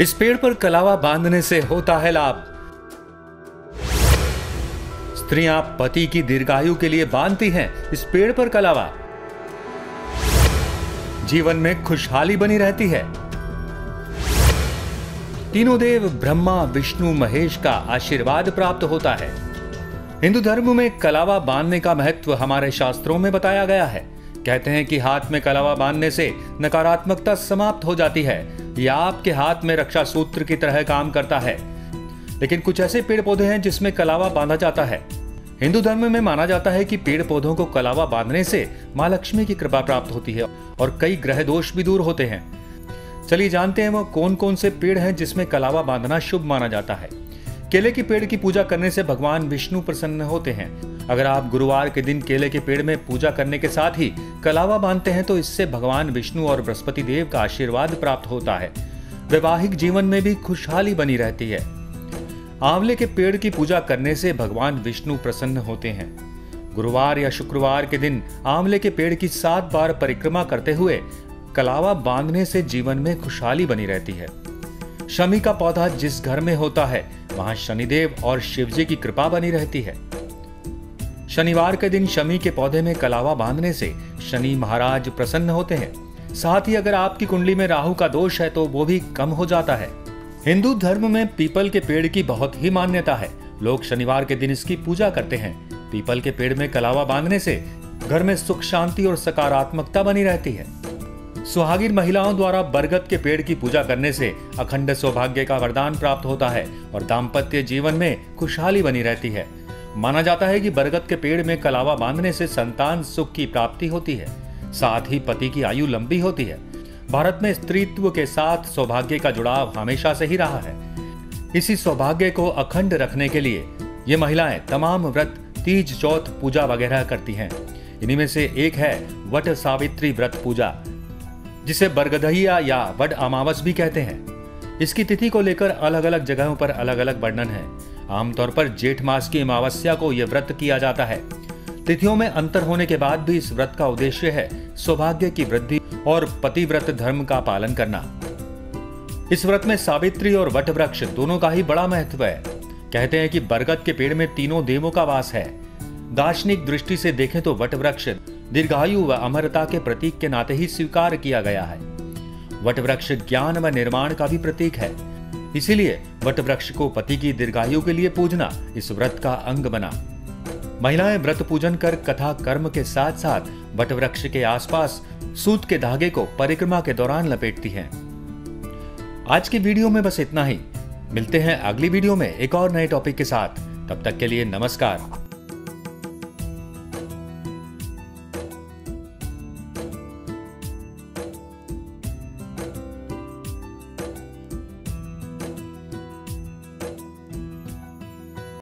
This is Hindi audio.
इस पेड़ पर कलावा बांधने से होता है लाभ। स्त्रियां पति की दीर्घायु के लिए बांधती हैं इस पेड़ पर कलावा। जीवन में खुशहाली बनी रहती है। तीनों देव ब्रह्मा विष्णु महेश का आशीर्वाद प्राप्त होता है। हिंदू धर्म में कलावा बांधने का महत्व हमारे शास्त्रों में बताया गया है। कहते हैं कि हाथ में कलावा बांधने से नकारात्मकता समाप्त हो जाती है। यह आपके हाथ में रक्षा सूत्र की तरह काम करता है। लेकिन कुछ ऐसे पेड़ पौधे हैं जिसमें कलावा बांधा जाता है। हिंदू धर्म में माना जाता है कि पेड़ पौधों को कलावा बांधने से मां लक्ष्मी की कृपा प्राप्त होती है और कई ग्रह दोष भी दूर होते हैं। चलिए जानते हैं वो कौन कौन से पेड़ हैं जिसमें कलावा बांधना शुभ माना जाता है। केले के पेड़ की पूजा करने से भगवान विष्णु प्रसन्न होते हैं। अगर आप गुरुवार के दिन केले के पेड़ में पूजा करने के साथ ही कलावा बांधते हैं तो इससे भगवान विष्णु और बृहस्पति देव का आशीर्वाद प्राप्त होता है। वैवाहिक जीवन में भी खुशहाली बनी रहती है। आंवले के पेड़ की पूजा करने से भगवान विष्णु प्रसन्न होते हैं। गुरुवार या शुक्रवार के दिन आंवले के पेड़ की 7 बार परिक्रमा करते हुए कलावा बांधने से जीवन में खुशहाली बनी रहती है। शमी का पौधा जिस घर में होता है वहां शनिदेव और शिवजी की कृपा बनी रहती है। शनिवार के दिन शमी के पौधे में कलावा बांधने से शनि महाराज प्रसन्न होते हैं। साथ ही अगर आपकी कुंडली में राहु का दोष है तो वो भी कम हो जाता है। हिंदू धर्म में पीपल के पेड़ की बहुत ही मान्यता है। लोग शनिवार के दिन इसकी पूजा करते हैं। पीपल के पेड़ में कलावा बांधने से घर में सुख शांति और सकारात्मकता बनी रहती है। सुहागिन महिलाओं द्वारा बरगद के पेड़ की पूजा करने से अखंड सौभाग्य का वरदान प्राप्त होता है और दाम्पत्य जीवन में खुशहाली बनी रहती है। माना जाता है कि बरगद के पेड़ में कलावा बांधने से संतान सुख की प्राप्ति होती है, साथ ही पति की आयु लंबी होती है। भारत में स्त्रीत्व के साथ सौभाग्य का जुड़ाव हमेशा से ही रहा है। इसी सौभाग्य को अखंड रखने के लिए ये महिलाएं तमाम व्रत, तीज चौथ पूजा वगैरह करती हैं। इन्हीं में से एक है वट सावित्री व्रत पूजा, जिसे बरगदहिया या वट अमावस भी कहते हैं। इसकी तिथि को लेकर अलग अलग जगहों पर अलग अलग वर्णन है। आमतौर पर जेठ मास की अमावस्या को यह व्रत किया जाता है। तिथियों में अंतर होने के बाद भी इस व्रत का उद्देश्य है सौभाग्य की वृद्धि और पतिव्रत धर्म का पालन करना। इस व्रत में सावित्री और वट वृक्ष दोनों का ही बड़ा महत्व है। कहते हैं कि बरगद के पेड़ में तीनों देवों का वास है। दार्शनिक दृष्टि से देखें तो वट वृक्ष दीर्घायु व अमरता के प्रतीक के नाते ही स्वीकार किया गया है। वट वृक्ष ज्ञान व निर्माण का भी प्रतीक है, इसीलिए वट वृक्ष को पति की दीर्घायु के लिए पूजना इस व्रत का अंग बना। महिलाएं व्रत पूजन कर कथा कर्म के साथ साथ वट वृक्ष के आसपास सूत के धागे को परिक्रमा के दौरान लपेटती हैं। आज की वीडियो में बस इतना ही। मिलते हैं अगली वीडियो में एक और नए टॉपिक के साथ। तब तक के लिए नमस्कार।